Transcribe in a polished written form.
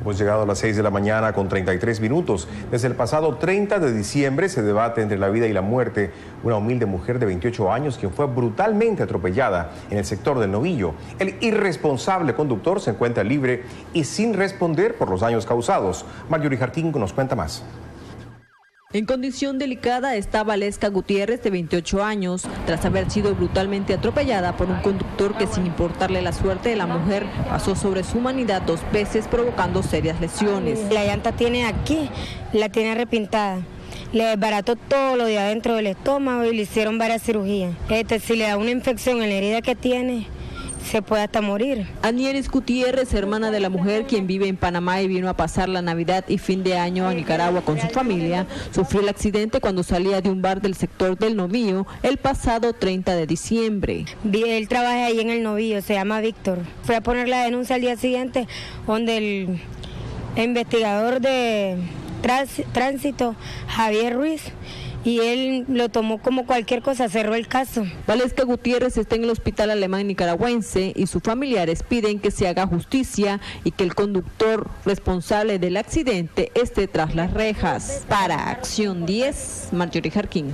Hemos llegado a las 6 de la mañana con 33 minutos. Desde el pasado 30 de diciembre se debate entre la vida y la muerte una humilde mujer de 28 años quien fue brutalmente atropellada en el sector del Novillo. El irresponsable conductor se encuentra libre y sin responder por los daños causados. Marjorie Jarquín nos cuenta más. En condición delicada está Valesca Gutiérrez, de 28 años, tras haber sido brutalmente atropellada por un conductor que, sin importarle la suerte de la mujer, pasó sobre su humanidad dos veces, provocando serias lesiones. La llanta tiene aquí, la tiene repintada. Le desbarató todo lo de adentro del estómago y le hicieron varias cirugías. Si le da una infección en la herida que tiene, se puede hasta morir. Anieris Gutiérrez, hermana de la mujer, quien vive en Panamá y vino a pasar la Navidad y fin de año a Nicaragua con su familia, sufrió el accidente cuando salía de un bar del sector del Novillo el pasado 30 de diciembre. Él trabaja ahí en el Novillo, se llama Víctor. Fue a poner la denuncia al día siguiente, donde el investigador de tránsito, Javier Ruiz, y él lo tomó como cualquier cosa, cerró el caso. Valesca Gutiérrez está en el hospital alemán nicaragüense y sus familiares piden que se haga justicia y que el conductor responsable del accidente esté tras las rejas. Para Acción 10, Marjorie Jarquín.